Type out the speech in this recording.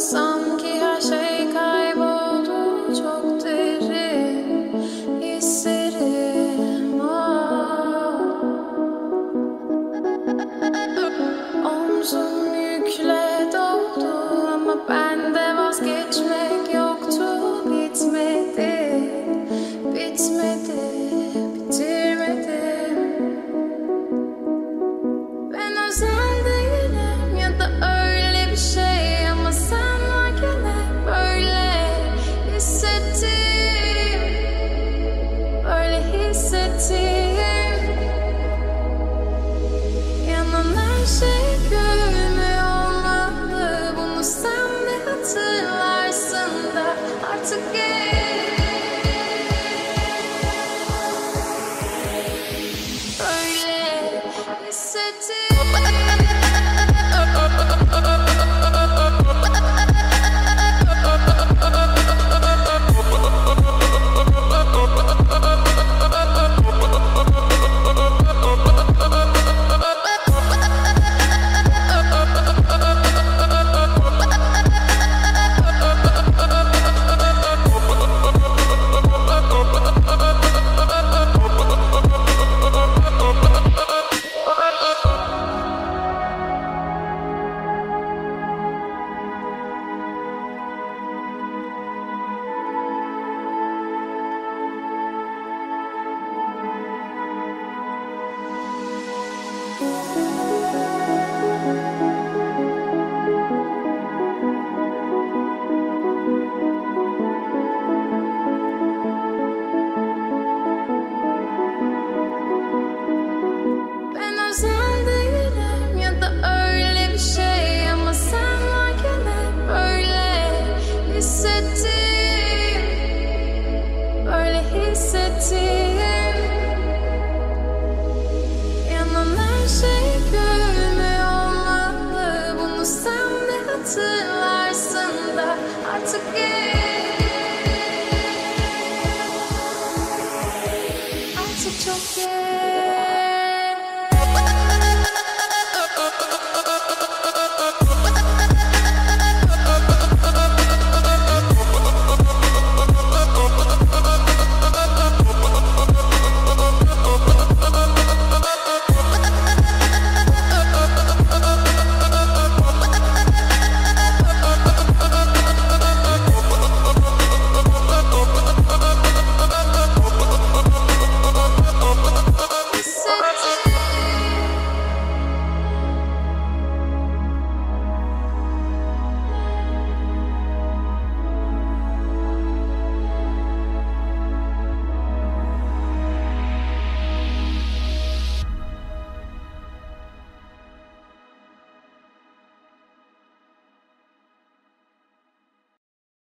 Sanki her şey kayboldu, çok derin hislerim. Omzum yükle doldu ama ben de vazgeçtim.